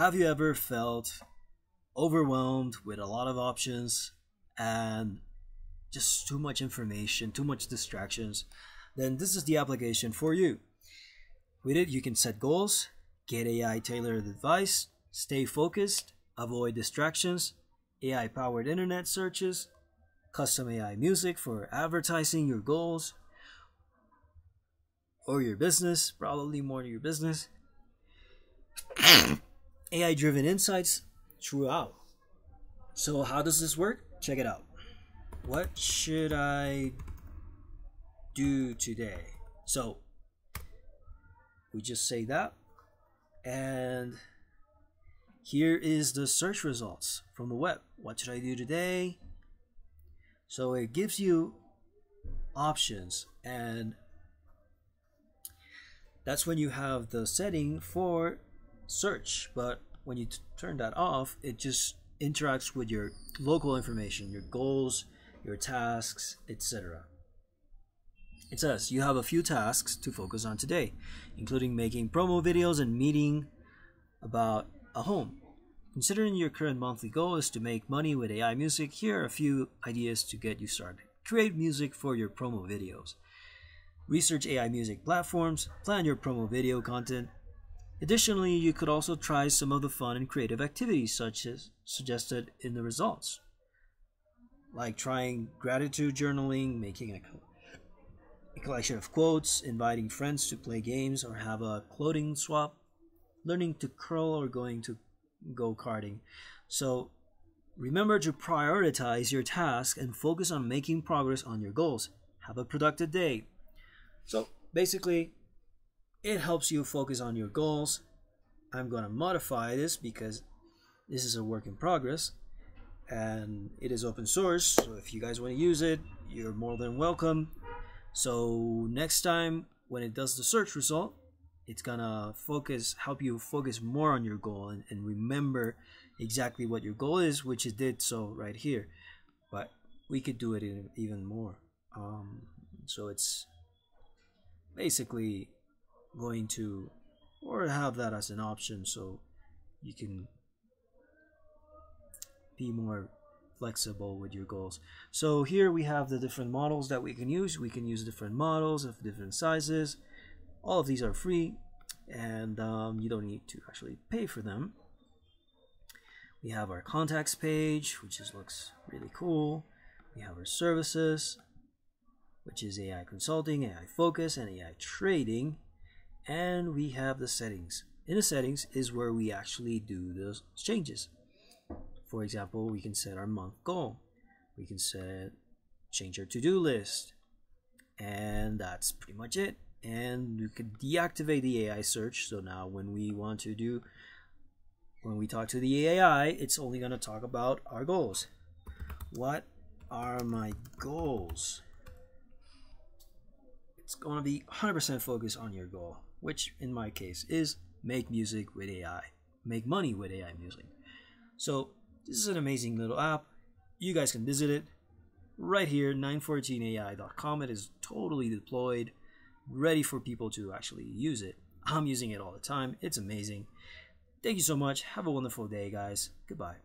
Have you ever felt overwhelmed with a lot of options and just too much information, too much distractions? Then this is the application for you. With it, you can set goals, get AI-tailored advice, stay focused, avoid distractions, AI-powered internet searches, custom AI music for advertising your goals or your business, probably more to your business. AI-driven insights throughout. So how does this work? Check it out. What should I do today? So we just say that, and here is the search results from the web. What should I do today? So it gives you options, and that's when you have the setting for search. But when you turn that off, it just interacts with your local information, your goals, your tasks, etc. It says you have a few tasks to focus on today, including making promo videos and meeting about a home. Considering your current monthly goal is to make money with AI music, here are a few ideas to get you started. Create music for your promo videos. Research AI music platforms. Plan your promo video content. Additionally, you could also try some of the fun and creative activities such as suggested in the results, like trying gratitude journaling, making a collection of quotes, inviting friends to play games or have a clothing swap, learning to curl or going to go-karting. So remember to prioritize your task and focus on making progress on your goals. Have a productive day. So basically, it helps you focus on your goals. I'm going to modify this because this is a work in progress and it is open source. So if you guys want to use it, you're more than welcome. So next time when it does the search result, it's going to help you focus more on your goal and remember exactly what your goal is, which it did so right here. But we could do it even more. So it's basically going to, or have that as an option so you can be more flexible with your goals. So here we have the different models that we can use. We can use different models of different sizes. All of these are free, and you don't need to actually pay for them. We have our contacts page, which just looks really cool. We have our services, which is AI Consulting, AI Focus, and AI Trading. And we have the settings. In the settings is where we actually do those changes. For example, we can set our month goal. We can change our to-do list. And that's pretty much it. And you could deactivate the AI search. So now when we talk to the AI, it's only going to talk about our goals. What are my goals? It's going to be 100% focused on your goal, which in my case is make music with AI, make money with AI music. So this is an amazing little app. You guys can visit it right here, 914ai.com. It is totally deployed, ready for people to actually use it. I'm using it all the time. It's amazing. Thank you so much. Have a wonderful day, guys. Goodbye.